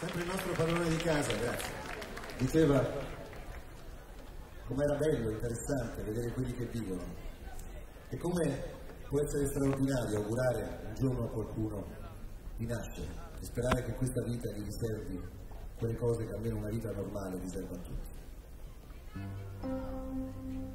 Sempre il nostro padrone di casa, grazie, diceva com'era bello, interessante vedere quelli che vivono e come può essere straordinario augurare un giorno a qualcuno di nascere e sperare che questa vita gli riservi quelle cose che almeno una vita normale riserva a tutti.